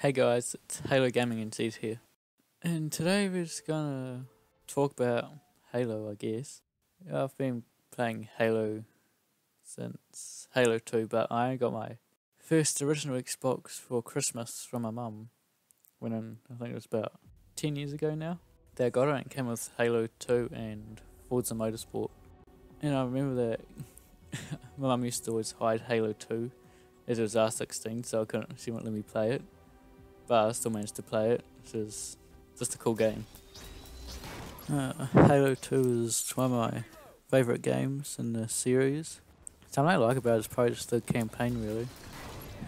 Hey guys, it's HaloGamingNZ here, and today we're just gonna talk about Halo, I guess. I've been playing Halo since Halo 2, but I got my first original Xbox for Christmas from my mum, I think it was about 10 years ago now. They got it and it came with Halo 2 and Forza Motorsport, and I remember that my mum used to always hide Halo 2, as it was R16, so she wouldn't let me play it. But I still managed to play it, which is just a cool game. Halo 2 is one of my favourite games in the series. Something I like about it is probably just the campaign, really.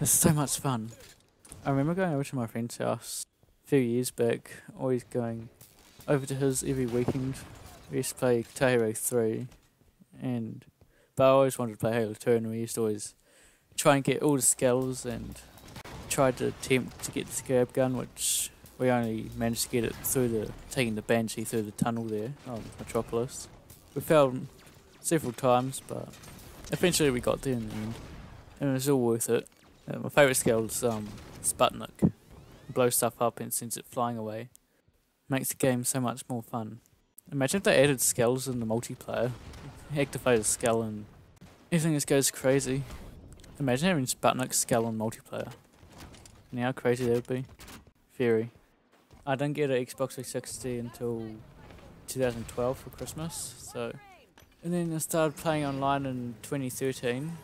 It's so much fun. I remember going over to my friend's house a few years back, always going over to his every weekend. We used to play Halo 3, but I always wanted to play Halo 2, and we used to always try and get all the skills and tried to attempt to get the scab gun, which we only managed to get it through taking the Banshee through the tunnel there on Metropolis. We failed several times, but eventually we got there in the end, and it was all worth it. And my favourite skill is Sputnik. Blows stuff up and sends it flying away. Makes the game so much more fun. Imagine if they added skills in the multiplayer. Activate a skill and everything just goes crazy. Imagine having Sputnik's skill on multiplayer. Now, how crazy that would be. Very. I didn't get an Xbox 360 until 2012 for Christmas, so. And then I started playing online in 2013.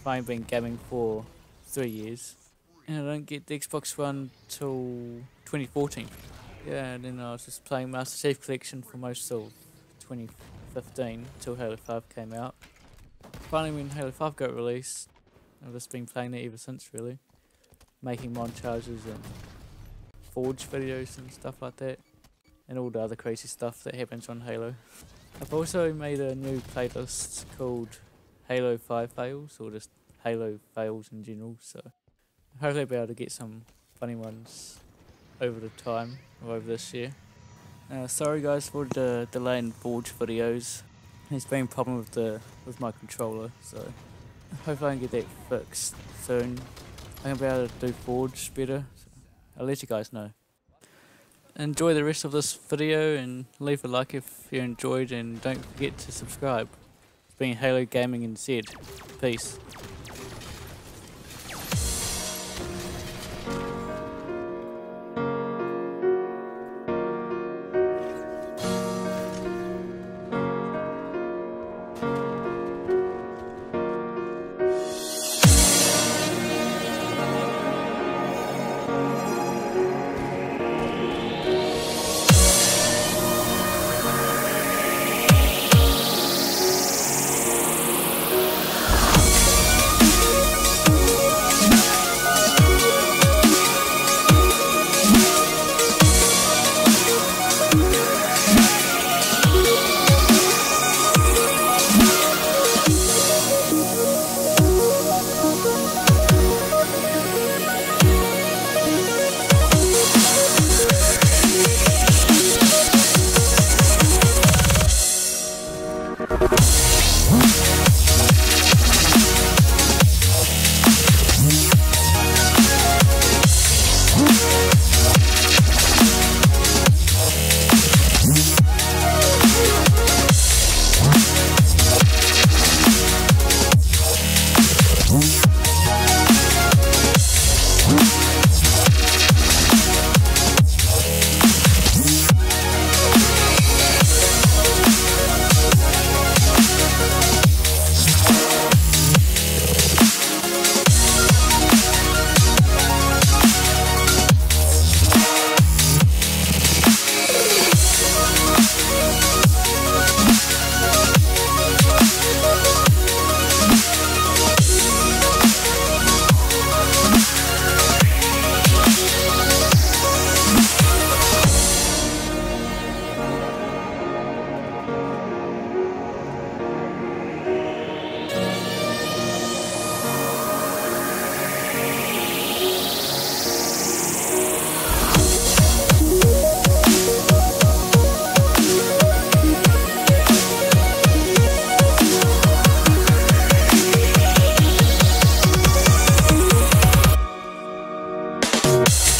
I've only been gaming for 3 years. And I didn't get the Xbox One till 2014. Yeah, and then I was just playing Master Chief Collection for most of 2015 till Halo 5 came out. Finally, when Halo 5 got released, I've just been playing it ever since, really. Making montages and forge videos and stuff like that, and all the other crazy stuff that happens on Halo. I've also made a new playlist called Halo 5 Fails, or just Halo Fails in general, so hopefully I'll be able to get some funny ones over the time, or over this year. Sorry guys for the delay in forge videos. There's been a problem with my controller, so hopefully I can get that fixed soon. I'm gonna be able to do forge better, so I'll let you guys know. Enjoy the rest of this video and leave a like if you enjoyed, and don't forget to subscribe. It's been HaloGamingNZ. Peace.